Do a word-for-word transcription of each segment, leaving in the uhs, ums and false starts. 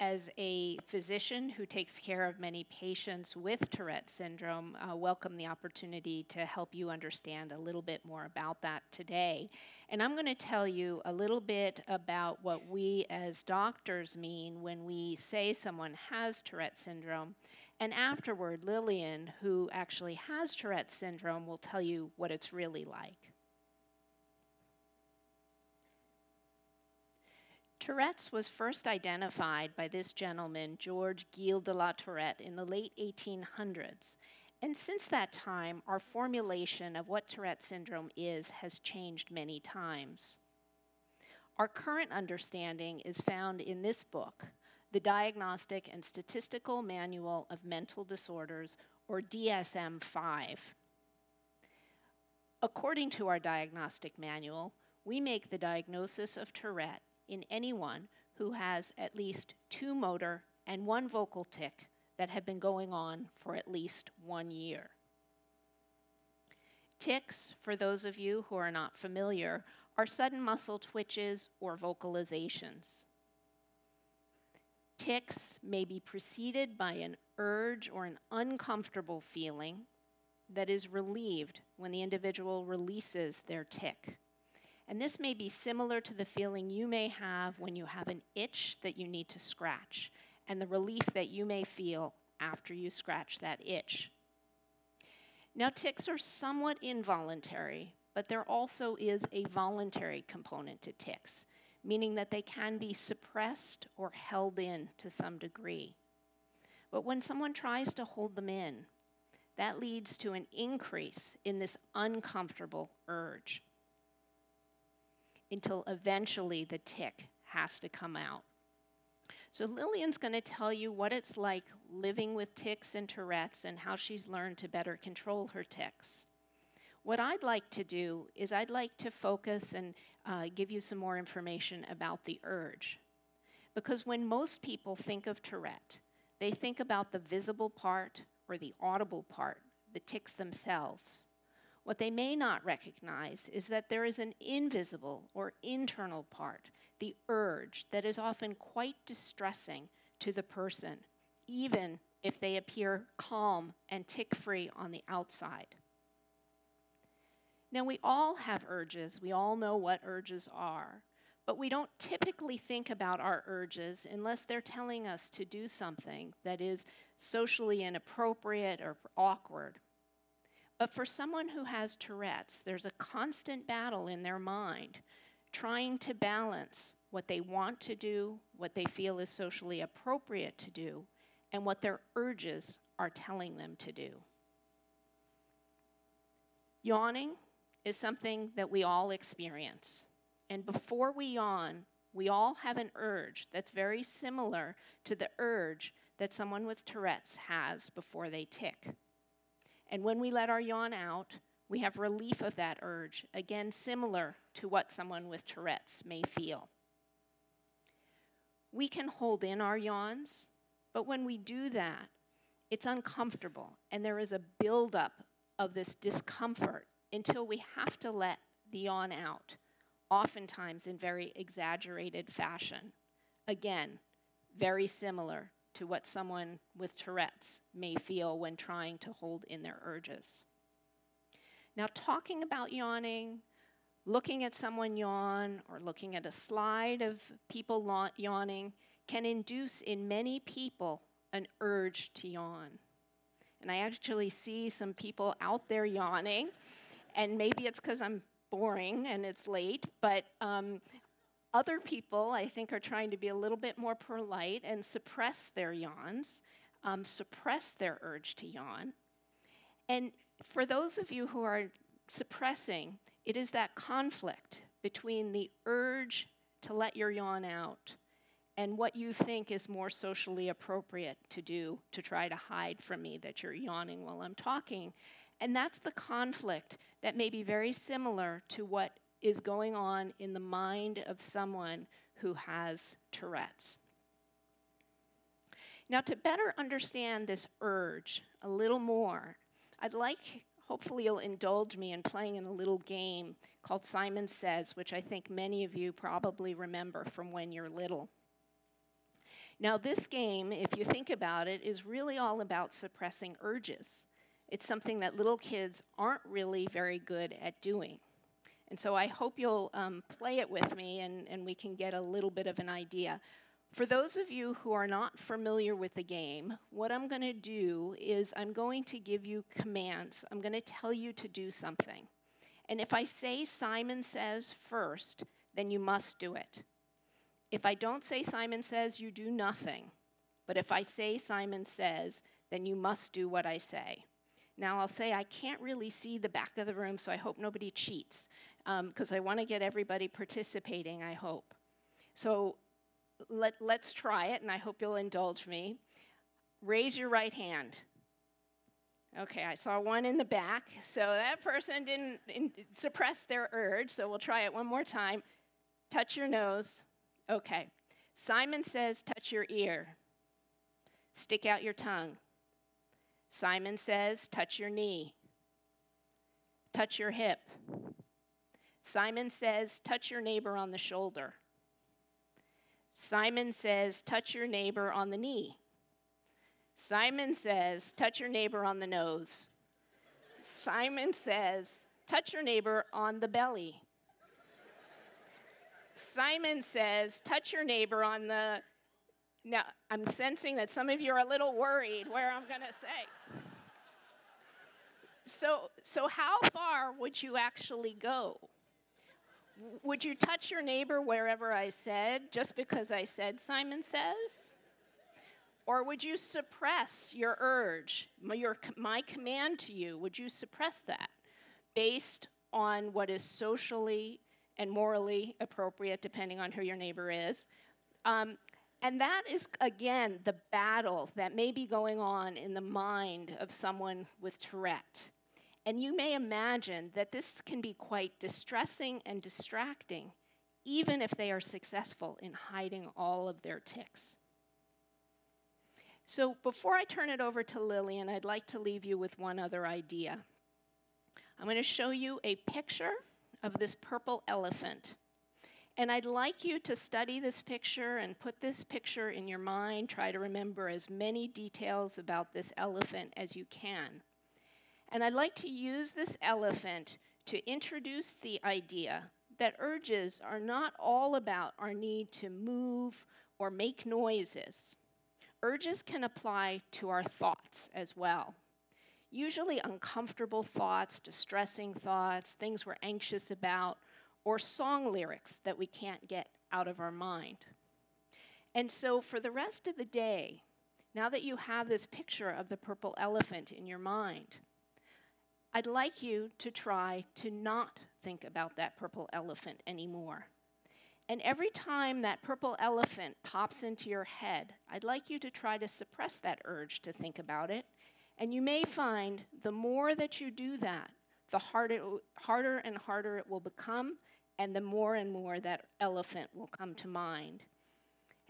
As a physician who takes care of many patients with Tourette syndrome, I uh, welcome the opportunity to help you understand a little bit more about that today. And I'm going to tell you a little bit about what we as doctors mean when we say someone has Tourette syndrome. And afterward, Lillian, who actually has Tourette syndrome, will tell you what it's really like. Tourette's was first identified by this gentleman, George Gilles de la Tourette, in the late eighteen hundreds. And since that time, our formulation of what Tourette syndrome is has changed many times. Our current understanding is found in this book, The Diagnostic and Statistical Manual of Mental Disorders, or D S M five. According to our diagnostic manual, we make the diagnosis of Tourette in anyone who has at least two motor and one vocal tic that have been going on for at least one year. Tics, for those of you who are not familiar, are sudden muscle twitches or vocalizations. Tics may be preceded by an urge or an uncomfortable feeling that is relieved when the individual releases their tic. And this may be similar to the feeling you may have when you have an itch that you need to scratch, and the relief that you may feel after you scratch that itch. Now, tics are somewhat involuntary, but there also is a voluntary component to tics, meaning that they can be suppressed or held in to some degree. But when someone tries to hold them in, that leads to an increase in this uncomfortable urge, until eventually the tic has to come out. So Lillian's going to tell you what it's like living with tics and Tourette's and how she's learned to better control her tics. What I'd like to do is I'd like to focus and uh, give you some more information about the urge. Because when most people think of Tourette, they think about the visible part or the audible part, the tics themselves. What they may not recognize is that there is an invisible or internal part, the urge, that is often quite distressing to the person, even if they appear calm and tic-free on the outside. Now, we all have urges. We all know what urges are. But we don't typically think about our urges unless they're telling us to do something that is socially inappropriate or awkward. But for someone who has Tourette's, there's a constant battle in their mind, trying to balance what they want to do, what they feel is socially appropriate to do, and what their urges are telling them to do. Yawning is something that we all experience. And before we yawn, we all have an urge that's very similar to the urge that someone with Tourette's has before they tic. And when we let our yawn out, we have relief of that urge, again similar to what someone with Tourette's may feel. We can hold in our yawns, but when we do that, it's uncomfortable, and there is a buildup of this discomfort until we have to let the yawn out, oftentimes in very exaggerated fashion. Again, very similar to what someone with Tourette's may feel when trying to hold in their urges. Now, talking about yawning, looking at someone yawn, or looking at a slide of people yawning can induce in many people an urge to yawn. And I actually see some people out there yawning, and maybe it's because I'm boring and it's late, but um, other people, I think, are trying to be a little bit more polite and suppress their yawns, um, suppress their urge to yawn. And for those of you who are suppressing, it is that conflict between the urge to let your yawn out and what you think is more socially appropriate to do to try to hide from me that you're yawning while I'm talking. And that's the conflict that may be very similar to what is going on in the mind of someone who has Tourette's. Now, to better understand this urge a little more, I'd like, hopefully you'll indulge me in playing in a little game called Simon Says, which I think many of you probably remember from when you're little. Now this game, if you think about it, is really all about suppressing urges. It's something that little kids aren't really very good at doing. And so I hope you'll um, play it with me and, and we can get a little bit of an idea. For those of you who are not familiar with the game, what I'm going to do is I'm going to give you commands. I'm going to tell you to do something. And if I say Simon says first, then you must do it. If I don't say Simon says, you do nothing. But if I say Simon says, then you must do what I say. Now I'll say I can't really see the back of the room, so I hope nobody cheats, because um, I want to get everybody participating, I hope. So let, let's try it, and I hope you'll indulge me. Raise your right hand. Okay, I saw one in the back, so that person didn't in, suppress their urge, so we'll try it one more time. Touch your nose. Okay. Simon says touch your ear. Stick out your tongue. Simon says touch your knee. Touch your hip. Simon says touch your neighbor on the shoulder. Simon says touch your neighbor on the knee. Simon says, touch your neighbor on the nose. Simon says, touch your neighbor on the belly. Simon says, touch your neighbor on the... Now, I'm sensing that some of you are a little worried where I'm going to say. So, so how far would you actually go? Would you touch your neighbor wherever I said, just because I said Simon says? Or would you suppress your urge, my, your, my command to you, would you suppress that based on what is socially and morally appropriate, depending on who your neighbor is? Um, and that is, again, the battle that may be going on in the mind of someone with Tourette. And you may imagine that this can be quite distressing and distracting, even if they are successful in hiding all of their tics. So before I turn it over to Lillian, I'd like to leave you with one other idea. I'm going to show you a picture of this purple elephant. And I'd like you to study this picture and put this picture in your mind. Try to remember as many details about this elephant as you can. And I'd like to use this elephant to introduce the idea that urges are not all about our need to move or make noises. Urges can apply to our thoughts as well. Usually uncomfortable thoughts, distressing thoughts, things we're anxious about, or song lyrics that we can't get out of our mind. And so for the rest of the day, now that you have this picture of the purple elephant in your mind, I'd like you to try to not think about that purple elephant anymore. And every time that purple elephant pops into your head, I'd like you to try to suppress that urge to think about it. And you may find the more that you do that, the harder, harder and harder it will become, and the more and more that elephant will come to mind.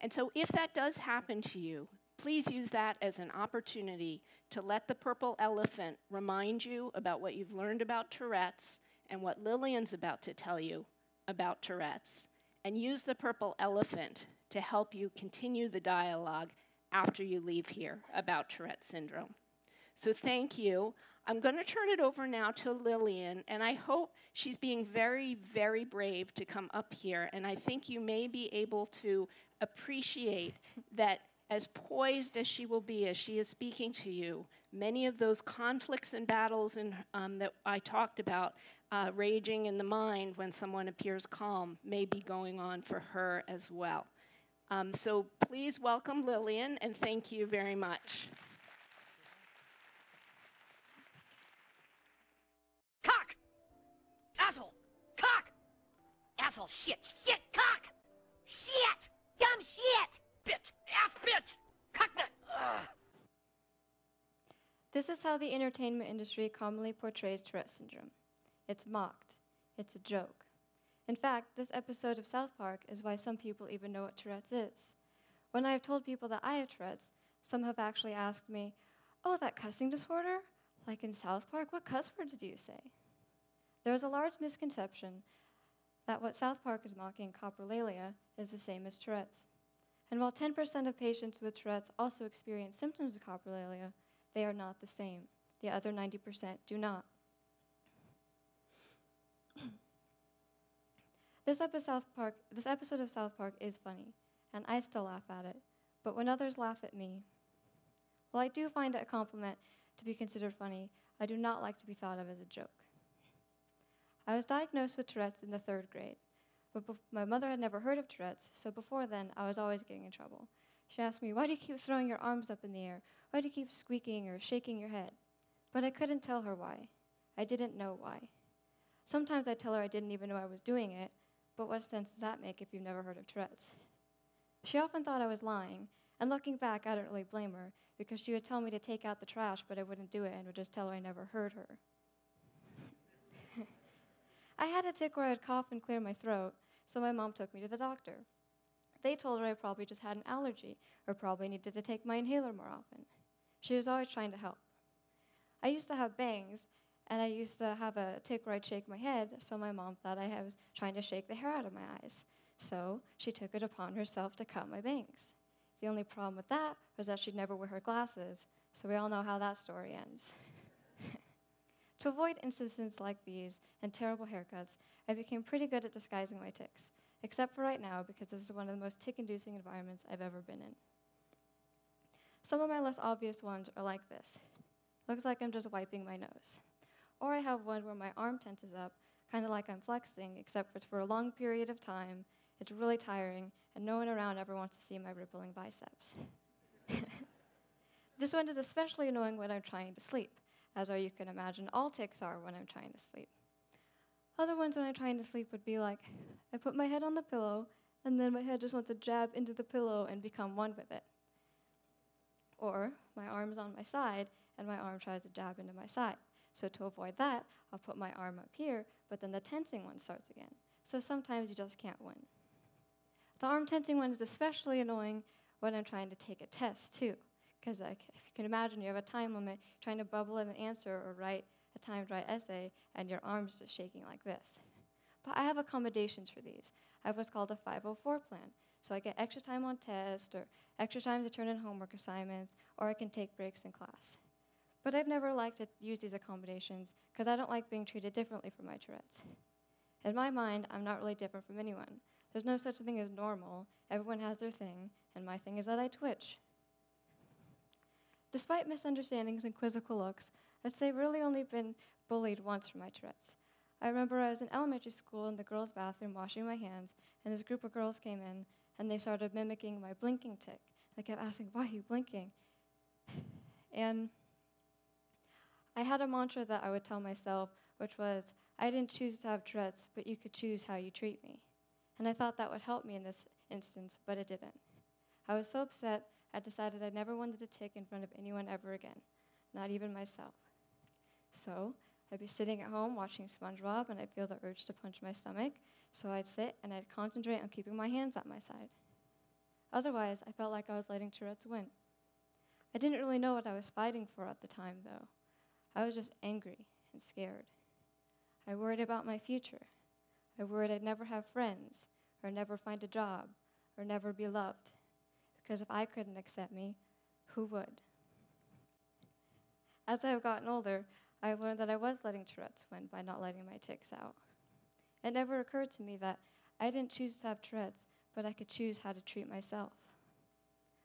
And so if that does happen to you, please use that as an opportunity to let the purple elephant remind you about what you've learned about Tourette's and what Lillian's about to tell you about Tourette's. And use the purple elephant to help you continue the dialogue after you leave here about Tourette syndrome. So thank you. I'm going to turn it over now to Lillian, and I hope she's being very, very brave to come up here, and I think you may be able to appreciate that as poised as she will be as she is speaking to you, many of those conflicts and battles in, um, that I talked about Uh, raging in the mind when someone appears calm may be going on for her as well. Um, so please welcome Lillian, and thank you very much. Cock! Asshole! Cock! Asshole shit! Shit! Cock! Shit! Dumb shit! Bitch! Ass bitch! Cocknut! Ugh. This is how the entertainment industry commonly portrays Tourette syndrome. It's mocked. It's a joke. In fact, this episode of South Park is why some people even know what Tourette's is. When I have told people that I have Tourette's, some have actually asked me, "Oh, that cussing disorder? Like in South Park, what cuss words do you say?" There is a large misconception that what South Park is mocking, coprolalia, is the same as Tourette's. And while ten percent of patients with Tourette's also experience symptoms of coprolalia, they are not the same. The other ninety percent do not. This episode of South Park is funny, and I still laugh at it. But when others laugh at me, while I do find it a compliment to be considered funny, I do not like to be thought of as a joke. I was diagnosed with Tourette's in the third grade, but my mother had never heard of Tourette's, so before then, I was always getting in trouble. She asked me, "Why do you keep throwing your arms up in the air? Why do you keep squeaking or shaking your head?" But I couldn't tell her why. I didn't know why. Sometimes I tell her I didn't even know I was doing it, but what sense does that make if you've never heard of Tourette's? She often thought I was lying, and looking back, I don't really blame her, because she would tell me to take out the trash, but I wouldn't do it and would just tell her I never heard her. I had a tic where I would cough and clear my throat, so my mom took me to the doctor. They told her I probably just had an allergy, or probably needed to take my inhaler more often. She was always trying to help. I used to have bangs, and I used to have a tic where I'd shake my head, so my mom thought I was trying to shake the hair out of my eyes. So she took it upon herself to cut my bangs. The only problem with that was that she'd never wear her glasses, so we all know how that story ends. To avoid instances like these and terrible haircuts, I became pretty good at disguising my tics, except for right now, because this is one of the most tic-inducing environments I've ever been in. Some of my less obvious ones are like this. Looks like I'm just wiping my nose. Or I have one where my arm tenses up, kind of like I'm flexing, except it's for a long period of time, it's really tiring, and no one around ever wants to see my rippling biceps. This one is especially annoying when I'm trying to sleep, as you can imagine all tics are when I'm trying to sleep. Other ones when I'm trying to sleep would be like, I put my head on the pillow, and then my head just wants to jab into the pillow and become one with it. Or my arm's on my side, and my arm tries to jab into my side. So to avoid that, I'll put my arm up here, but then the tensing one starts again. So sometimes you just can't win. The arm tensing one is especially annoying when I'm trying to take a test, too. Because if you can imagine, you have a time limit, trying to bubble in an answer or write a timed right essay, and your arm's just shaking like this. But I have accommodations for these. I have what's called a five oh four plan. So I get extra time on tests, or extra time to turn in homework assignments, or I can take breaks in class. But I've never liked to use these accommodations because I don't like being treated differently for my Tourette's. In my mind, I'm not really different from anyone. There's no such thing as normal. Everyone has their thing, and my thing is that I twitch. Despite misunderstandings and quizzical looks, I'd say I've really only been bullied once for my Tourette's. I remember I was in elementary school in the girls' bathroom washing my hands, and this group of girls came in, and they started mimicking my blinking tic. They kept asking, "Why are you blinking?" And I had a mantra that I would tell myself, which was, I didn't choose to have Tourette's, but you could choose how you treat me. And I thought that would help me in this instance, but it didn't. I was so upset, I decided I never wanted to tic in front of anyone ever again, not even myself. So I'd be sitting at home watching SpongeBob, and I'd feel the urge to punch my stomach, so I'd sit and I'd concentrate on keeping my hands at my side. Otherwise, I felt like I was letting Tourette's win. I didn't really know what I was fighting for at the time, though. I was just angry and scared. I worried about my future. I worried I'd never have friends, or never find a job, or never be loved. Because if I couldn't accept me, who would? As I've gotten older, I learned that I was letting Tourette's win by not letting my tics out. It never occurred to me that I didn't choose to have Tourette's, but I could choose how to treat myself.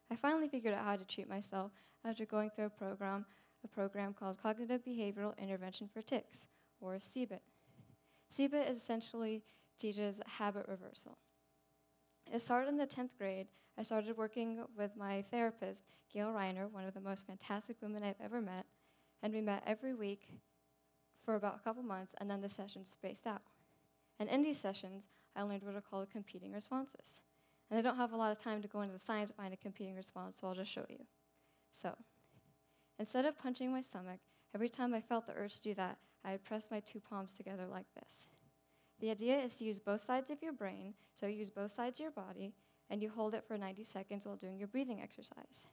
I finally figured out how to treat myself after going through a program a program called Cognitive Behavioral Intervention for Tics, or C B I T. C B I T essentially teaches habit reversal. It started in the tenth grade. I started working with my therapist, Gail Reiner, one of the most fantastic women I've ever met, and we met every week for about a couple months, and then the sessions spaced out. And in these sessions, I learned what are called competing responses. And I don't have a lot of time to go into the science behind a competing response, so I'll just show you. So, instead of punching my stomach, every time I felt the urge to do that, I would press my two palms together like this. The idea is to use both sides of your brain, so you use both sides of your body, and you hold it for ninety seconds while doing your breathing exercise.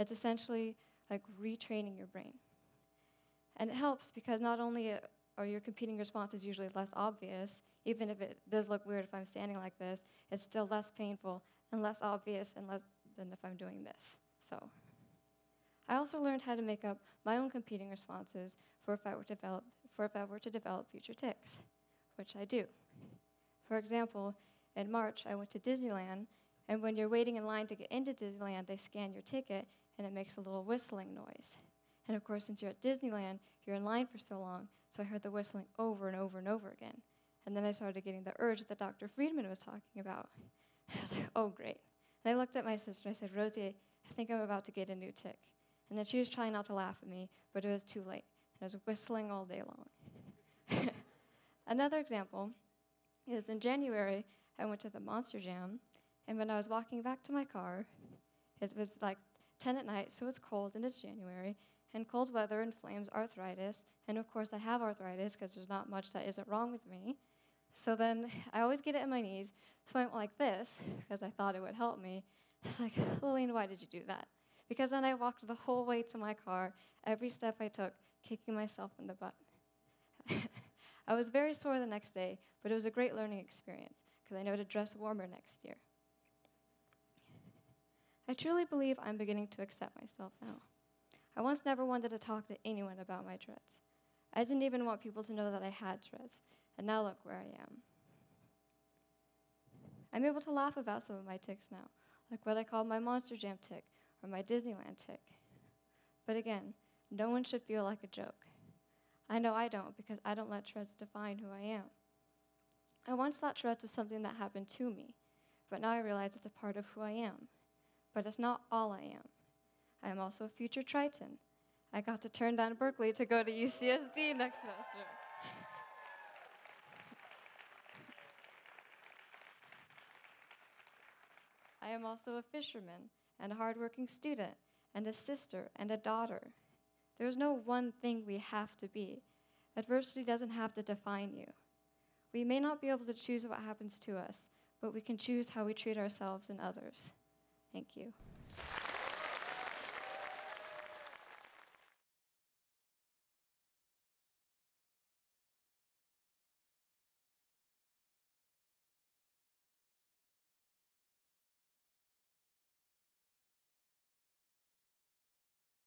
It's essentially like retraining your brain. And it helps because not only are your competing responses usually less obvious, even if it does look weird if I'm standing like this, it's still less painful and less obvious and less than if I'm doing this. So I also learned how to make up my own competing responses for if I were to develop, for if I were to develop future tics, which I do. For example, in March, I went to Disneyland, and when you're waiting in line to get into Disneyland, they scan your ticket, and it makes a little whistling noise. And of course, since you're at Disneyland, you're in line for so long, so I heard the whistling over and over and over again. And then I started getting the urge that Doctor Friedman was talking about. And I was like, oh, great. And I looked at my sister, and I said, Rosie, I think I'm about to get a new tic. And then she was trying not to laugh at me, but it was too late. And I was whistling all day long. Another example is in January, I went to the Monster Jam, and when I was walking back to my car, it was like ten at night, so it's cold, and it's January, and cold weather inflames arthritis, and of course I have arthritis because there's not much that isn't wrong with me. So then I always get it in my knees, so I went like this, because I thought it would help me. I was like, Lillian, why did you do that? Because then I walked the whole way to my car, every step I took, kicking myself in the butt. I was very sore the next day, but it was a great learning experience, because I know to dress warmer next year. I truly believe I'm beginning to accept myself now. I once never wanted to talk to anyone about my Tourette's. I didn't even want people to know that I had Tourette's, and now look where I am. I'm able to laugh about some of my tics now, like what I call my Monster Jam tic, or my Disneyland tic. But again, no one should feel like a joke. I know I don't, because I don't let Tourette's define who I am. I once thought Tourette's was something that happened to me, but now I realize it's a part of who I am. But it's not all I am. I am also a future Triton. I got to turn down Berkeley to go to U C S D next semester. I am also a fisherman and a hardworking student and a sister and a daughter. There's no one thing we have to be. Adversity doesn't have to define you. We may not be able to choose what happens to us, but we can choose how we treat ourselves and others. Thank you.